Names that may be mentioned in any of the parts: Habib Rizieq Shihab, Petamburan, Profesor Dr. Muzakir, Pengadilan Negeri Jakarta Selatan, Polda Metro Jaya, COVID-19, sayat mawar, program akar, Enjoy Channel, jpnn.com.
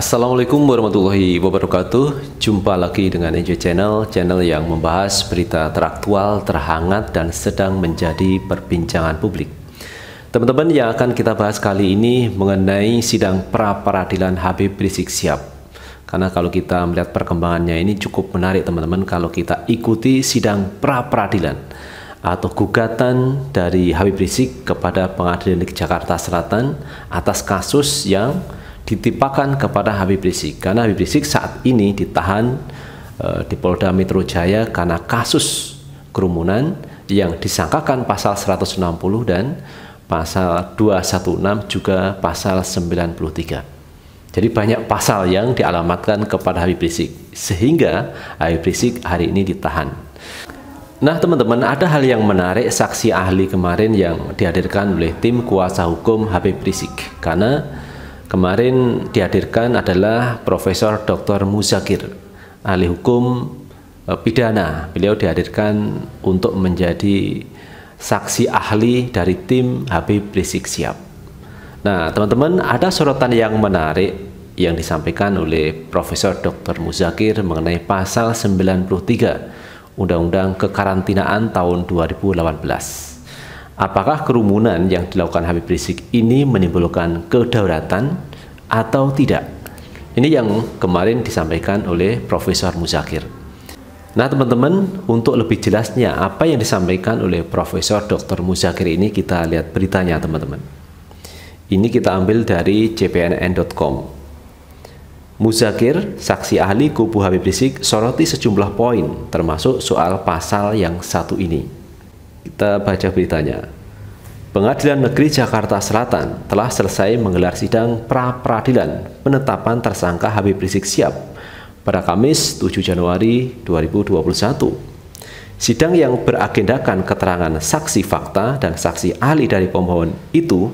Assalamualaikum warahmatullahi wabarakatuh. Jumpa lagi dengan Enjoy Channel, channel yang membahas berita teraktual, terhangat, dan sedang menjadi perbincangan publik. Teman-teman, yang akan kita bahas kali ini mengenai sidang pra-peradilan Habib Rizieq Shihab. Karena kalau kita melihat perkembangannya ini cukup menarik teman-teman, kalau kita ikuti sidang pra-peradilan atau gugatan dari Habib Rizieq kepada Pengadilan Negeri Jakarta Selatan atas kasus yang ditimpakan kepada Habib Rizieq, karena Habib Rizieq saat ini ditahan di Polda Metro Jaya karena kasus kerumunan yang disangkakan pasal 160 dan pasal 216 juga pasal 93. Jadi banyak pasal yang dialamatkan kepada Habib Rizieq sehingga Habib Rizieq hari ini ditahan. Nah teman-teman, ada hal yang menarik saksi ahli kemarin yang dihadirkan oleh tim kuasa hukum Habib Rizieq, karena kemarin dihadirkan adalah Profesor Dr. Muzakir, ahli hukum pidana. Beliau dihadirkan untuk menjadi saksi ahli dari tim Habib Rizieq Shihab. Nah, teman-teman, ada sorotan yang menarik yang disampaikan oleh Profesor Dr. Muzakir mengenai pasal 93 Undang-Undang Kekarantinaan tahun 2018. Apakah kerumunan yang dilakukan Habib Rizieq ini menimbulkan kedaruratan atau tidak? Ini yang kemarin disampaikan oleh Profesor Muzakir. Nah teman-teman, untuk lebih jelasnya apa yang disampaikan oleh Profesor Dr. Muzakir ini, kita lihat beritanya teman-teman. Ini kita ambil dari jpnn.com. Muzakir, saksi ahli kubu Habib Rizieq, soroti sejumlah poin termasuk soal pasal yang satu ini. Kita baca beritanya. Pengadilan Negeri Jakarta Selatan telah selesai menggelar sidang pra-peradilan penetapan tersangka Habib Rizieq Shihab pada Kamis 7 Januari 2021. Sidang yang beragendakan keterangan saksi fakta dan saksi ahli dari pemohon itu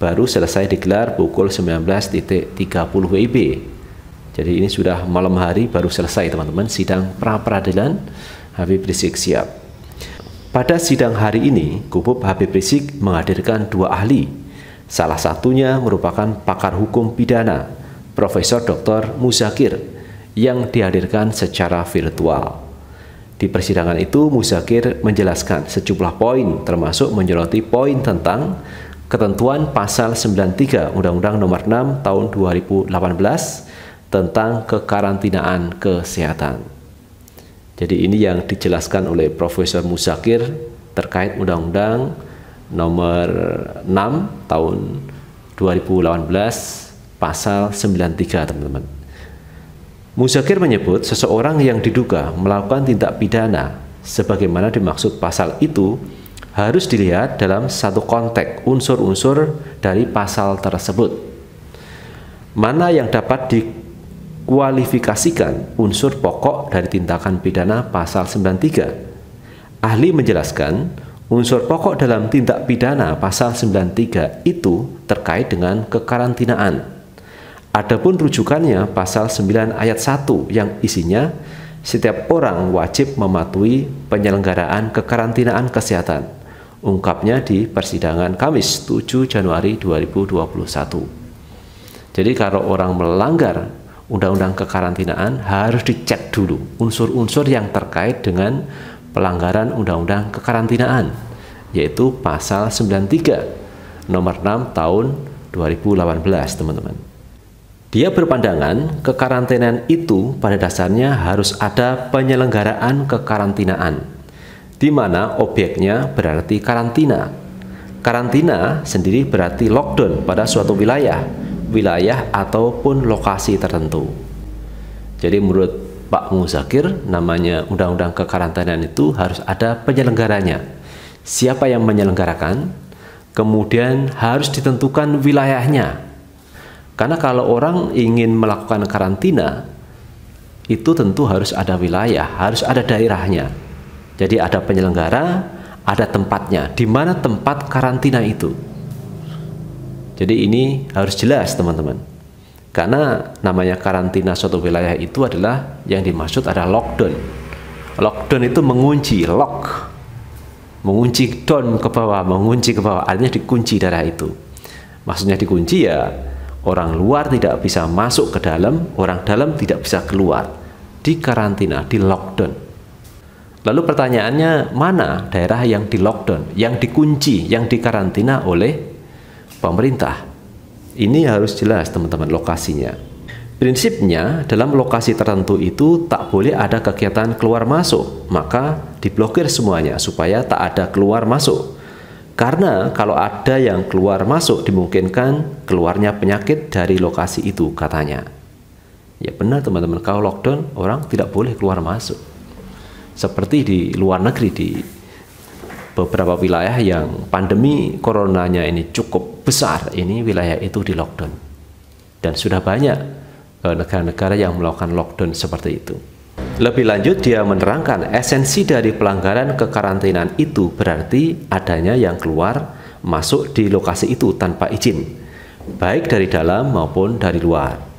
baru selesai digelar pukul 19.30 WIB. Jadi ini sudah malam hari baru selesai teman-teman sidang pra-peradilan Habib Rizieq Shihab. Pada sidang hari ini, kubu Habib Rizieq menghadirkan dua ahli. Salah satunya merupakan pakar hukum pidana, Profesor Dr. Muzakir, yang dihadirkan secara virtual. Di persidangan itu, Muzakir menjelaskan sejumlah poin, termasuk menyoroti poin tentang ketentuan pasal 93 Undang-Undang Nomor 6 Tahun 2018 tentang kekarantinaan kesehatan. Jadi ini yang dijelaskan oleh Profesor Muzakir terkait Undang-Undang Nomor 6 Tahun 2018 Pasal 93, teman-teman. Muzakir menyebut seseorang yang diduga melakukan tindak pidana sebagaimana dimaksud pasal itu harus dilihat dalam satu konteks unsur-unsur dari pasal tersebut. Mana yang dapat dikualifikasikan unsur pokok dari tindakan pidana pasal 93. Ahli menjelaskan, unsur pokok dalam tindak pidana pasal 93 itu terkait dengan kekarantinaan. Adapun rujukannya pasal 9 ayat 1 yang isinya setiap orang wajib mematuhi penyelenggaraan kekarantinaan kesehatan, ungkapnya di persidangan Kamis 7 Januari 2021. Jadi kalau orang melanggar Undang-Undang Kekarantinaan harus dicek dulu unsur-unsur yang terkait dengan pelanggaran Undang-Undang Kekarantinaan, yaitu pasal 93 nomor 6 tahun 2018, teman-teman. Dia berpandangan kekarantinaan itu pada dasarnya harus ada penyelenggaraan kekarantinaan, di mana objeknya berarti karantina. Karantina sendiri berarti lockdown pada suatu wilayah ataupun lokasi tertentu. Jadi menurut Pak Muzakir, namanya Undang-Undang Kekarantinaan itu harus ada penyelenggaranya. Siapa yang menyelenggarakan? Kemudian harus ditentukan wilayahnya. Karena kalau orang ingin melakukan karantina, itu tentu harus ada wilayah, harus ada daerahnya. Jadi ada penyelenggara, ada tempatnya. Di mana tempat karantina itu? Jadi ini harus jelas teman-teman, karena namanya karantina suatu wilayah itu adalah yang dimaksud adalah lockdown. Lockdown itu mengunci, lock, mengunci down ke bawah, mengunci ke bawah, artinya dikunci darah itu. Maksudnya dikunci ya, orang luar tidak bisa masuk ke dalam, orang dalam tidak bisa keluar. Di karantina, di lockdown. Lalu pertanyaannya, mana daerah yang di lockdown, yang dikunci, yang dikarantina oleh pemerintah? Ini harus jelas teman-teman lokasinya. Prinsipnya dalam lokasi tertentu itu tak boleh ada kegiatan keluar masuk, maka diblokir semuanya supaya tak ada keluar masuk. Karena kalau ada yang keluar masuk dimungkinkan keluarnya penyakit dari lokasi itu katanya. Ya benar teman-teman, kalau lockdown orang tidak boleh keluar masuk. Seperti di luar negeri, di beberapa wilayah yang pandemi coronanya ini cukup besar, ini wilayah itu di lockdown. Dan sudah banyak negara-negara yang melakukan lockdown seperti itu. Lebih lanjut dia menerangkan esensi dari pelanggaran kekarantinaan itu berarti adanya yang keluar masuk di lokasi itu tanpa izin, baik dari dalam maupun dari luar.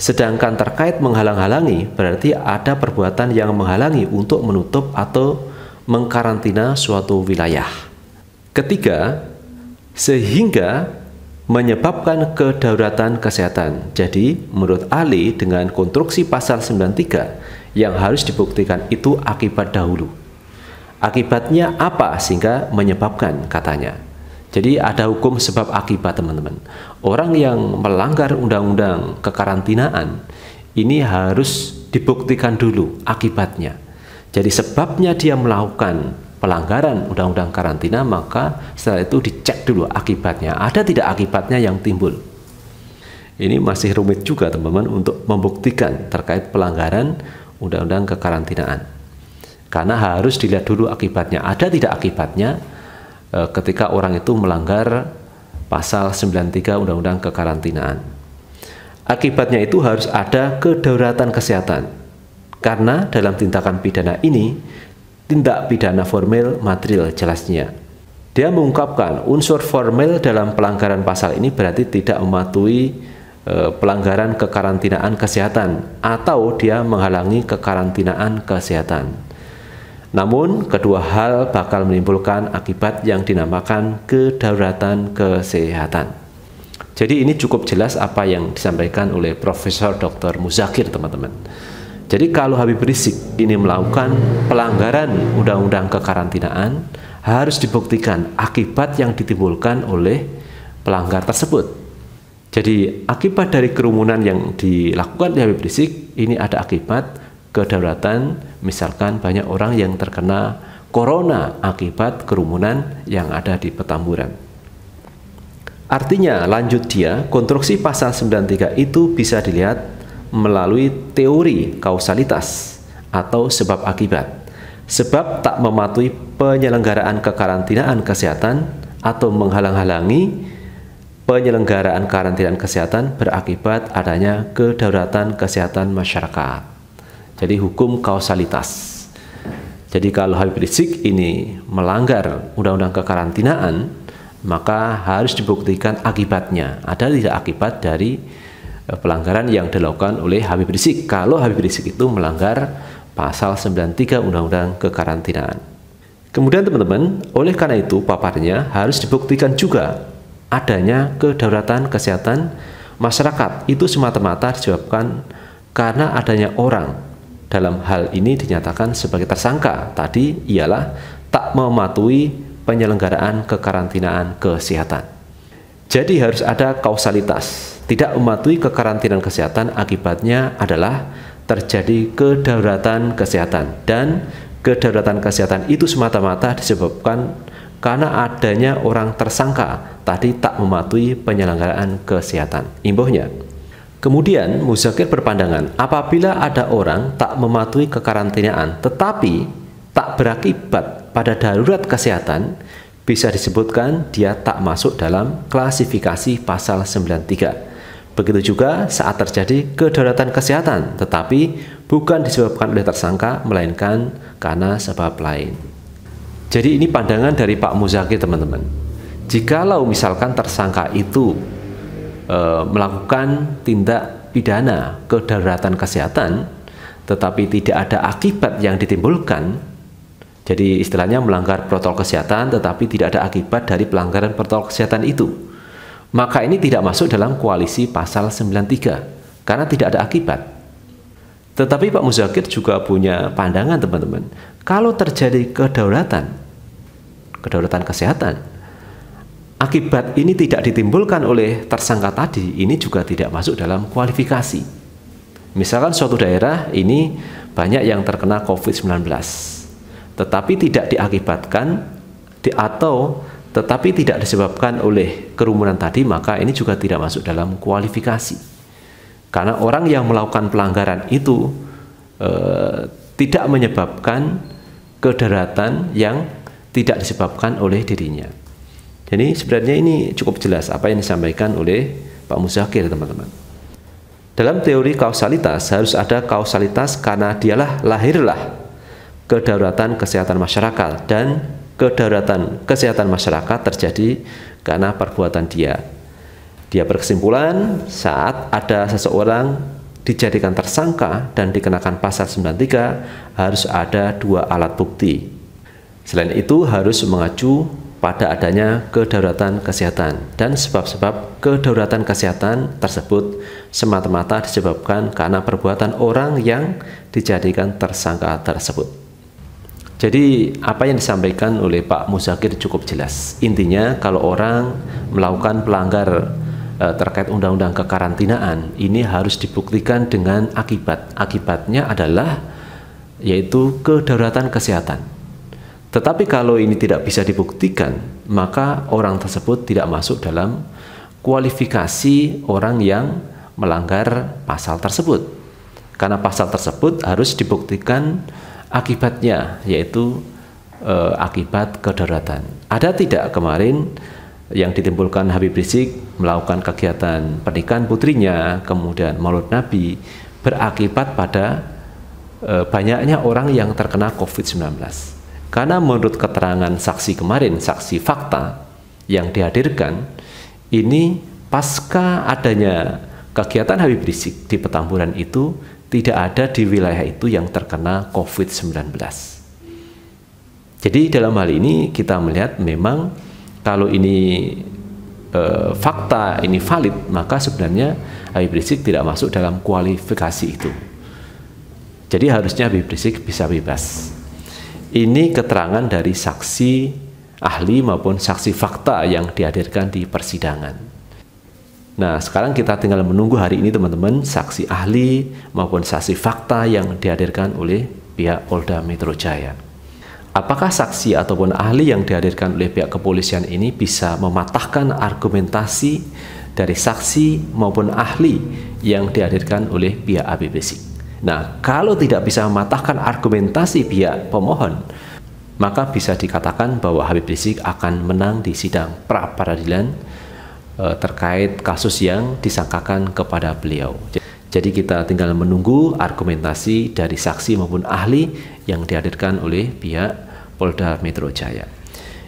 Sedangkan terkait menghalang-halangi berarti ada perbuatan yang menghalangi untuk menutup atau mengkarantina suatu wilayah. Ketiga, sehingga menyebabkan kedaruratan kesehatan. Jadi menurut Ali dengan konstruksi pasal 93 yang harus dibuktikan itu akibat dahulu. Akibatnya apa sehingga menyebabkan katanya. Jadi ada hukum sebab akibat teman-teman. Orang yang melanggar undang-undang kekarantinaan ini harus dibuktikan dulu akibatnya. Jadi sebabnya dia melakukan pelanggaran undang-undang karantina, maka setelah itu dicek dulu akibatnya, ada tidak akibatnya yang timbul. Ini masih rumit juga teman-teman untuk membuktikan terkait pelanggaran undang-undang kekarantinaan, karena harus dilihat dulu akibatnya, ada tidak akibatnya ketika orang itu melanggar pasal 93 undang-undang kekarantinaan. Akibatnya itu harus ada kedaruratan kesehatan, karena dalam tindakan pidana ini tindak pidana formil material jelasnya. Dia mengungkapkan unsur formil dalam pelanggaran pasal ini berarti tidak mematuhi pelanggaran kekarantinaan kesehatan atau dia menghalangi kekarantinaan kesehatan. Namun kedua hal bakal menimbulkan akibat yang dinamakan kedaruratan kesehatan. Jadi ini cukup jelas apa yang disampaikan oleh Profesor Dr. Muzakir teman-teman. Jadi kalau Habib Rizieq ini melakukan pelanggaran undang-undang kekarantinaan, harus dibuktikan akibat yang ditimbulkan oleh pelanggar tersebut. Jadi akibat dari kerumunan yang dilakukan oleh Habib Rizieq ini ada akibat kedaruratan, misalkan banyak orang yang terkena corona akibat kerumunan yang ada di Petamburan. Artinya lanjut dia, konstruksi pasal 93 itu bisa dilihat melalui teori kausalitas atau sebab akibat. Sebab tak mematuhi penyelenggaraan kekarantinaan kesehatan atau menghalang-halangi penyelenggaraan karantinaan kesehatan berakibat adanya kedaruratan kesehatan masyarakat. Jadi hukum kausalitas. Jadi kalau Habib Rizieq ini melanggar undang-undang kekarantinaan, maka harus dibuktikan akibatnya, ada tidak akibat dari pelanggaran yang dilakukan oleh Habib Rizieq kalau Habib Rizieq itu melanggar pasal 93 undang-undang kekarantinaan. Kemudian teman-teman, oleh karena itu paparnya harus dibuktikan juga adanya kedaruratan kesehatan masyarakat itu semata-mata disebabkan karena adanya orang. Dalam hal ini dinyatakan sebagai tersangka tadi ialah tak mematuhi penyelenggaraan kekarantinaan kesehatan. Jadi harus ada kausalitas, tidak mematuhi kekarantinaan kesehatan akibatnya adalah terjadi kedaruratan kesehatan, dan kedaruratan kesehatan itu semata-mata disebabkan karena adanya orang tersangka tadi tak mematuhi penyelenggaraan kesehatan, imbuhnya. Kemudian Muzakir berpandangan apabila ada orang tak mematuhi kekarantinaan tetapi tak berakibat pada darurat kesehatan, bisa disebutkan dia tak masuk dalam klasifikasi pasal 93. Begitu juga saat terjadi kedaruratan kesehatan, tetapi bukan disebabkan oleh tersangka, melainkan karena sebab lain. Jadi ini pandangan dari Pak Muzakir teman-teman. Jikalau misalkan tersangka itu melakukan tindak pidana kedaruratan kesehatan, tetapi tidak ada akibat yang ditimbulkan, Jadi istilahnya melanggar protokol kesehatan tetapi tidak ada akibat dari pelanggaran protokol kesehatan itu. Maka ini tidak masuk dalam koalisi pasal 93 karena tidak ada akibat. Tetapi Pak Muzakir juga punya pandangan, teman-teman. Kalau terjadi kedaulatan kesehatan, akibat ini tidak ditimbulkan oleh tersangka tadi, ini juga tidak masuk dalam kualifikasi. Misalkan suatu daerah ini banyak yang terkena COVID-19, tetapi tidak diakibatkan atau tetapi tidak disebabkan oleh kerumunan tadi, maka ini juga tidak masuk dalam kualifikasi. Karena orang yang melakukan pelanggaran itu tidak menyebabkan kedaratan yang tidak disebabkan oleh dirinya. Jadi sebenarnya ini cukup jelas apa yang disampaikan oleh Pak Muzakir, teman-teman. Dalam teori kausalitas harus ada kausalitas karena dialah lahirlah kedaruratan kesehatan masyarakat, dan kedaruratan kesehatan masyarakat terjadi karena perbuatan dia. Dia berkesimpulan saat ada seseorang dijadikan tersangka dan dikenakan pasal 93 harus ada dua alat bukti. Selain itu harus mengacu pada adanya kedaruratan kesehatan, dan sebab-sebab kedaruratan kesehatan tersebut semata-mata disebabkan karena perbuatan orang yang dijadikan tersangka tersebut. Jadi apa yang disampaikan oleh Pak Muzakir cukup jelas. Intinya kalau orang melakukan pelanggar terkait undang-undang kekarantinaan, ini harus dibuktikan dengan akibat. Akibatnya adalah yaitu kedaruratan kesehatan. Tetapi kalau ini tidak bisa dibuktikan, maka orang tersebut tidak masuk dalam kualifikasi orang yang melanggar pasal tersebut. Karena pasal tersebut harus dibuktikan akibatnya, yaitu akibat kedaruratan. Ada tidak kemarin yang ditimbulkan Habib Rizieq melakukan kegiatan pernikahan putrinya, kemudian Maulid Nabi, berakibat pada banyaknya orang yang terkena COVID-19. Karena menurut keterangan saksi kemarin, saksi fakta yang dihadirkan, ini pasca adanya kegiatan Habib Rizieq di Petamburan itu tidak ada di wilayah itu yang terkena COVID-19. Jadi dalam hal ini kita melihat memang kalau ini fakta ini valid, maka sebenarnya Habib Rizieq tidak masuk dalam kualifikasi itu. Jadi harusnya Habib Rizieq bisa bebas. Ini keterangan dari saksi ahli maupun saksi fakta yang dihadirkan di persidangan. Nah, sekarang kita tinggal menunggu hari ini, teman-teman, saksi ahli maupun saksi fakta yang dihadirkan oleh pihak Polda Metro Jaya. Apakah saksi ataupun ahli yang dihadirkan oleh pihak kepolisian ini bisa mematahkan argumentasi dari saksi maupun ahli yang dihadirkan oleh pihak Habib Rizieq? Nah, kalau tidak bisa mematahkan argumentasi pihak pemohon, maka bisa dikatakan bahwa Habib Rizieq akan menang di sidang pra-peradilan terkait kasus yang disangkakan kepada beliau. Jadi kita tinggal menunggu argumentasi dari saksi maupun ahli yang dihadirkan oleh pihak Polda Metro Jaya.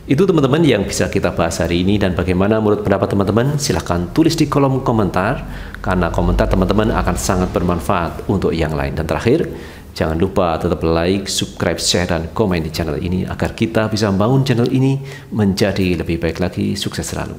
Itu, teman-teman, yang bisa kita bahas hari ini. Dan bagaimana menurut pendapat teman-teman? Silahkan tulis di kolom komentar, karena komentar teman-teman akan sangat bermanfaat untuk yang lain. Dan terakhir, jangan lupa tetap like, subscribe, share, dan komen di channel ini agar kita bisa membangun channel ini menjadi lebih baik lagi. Sukses selalu.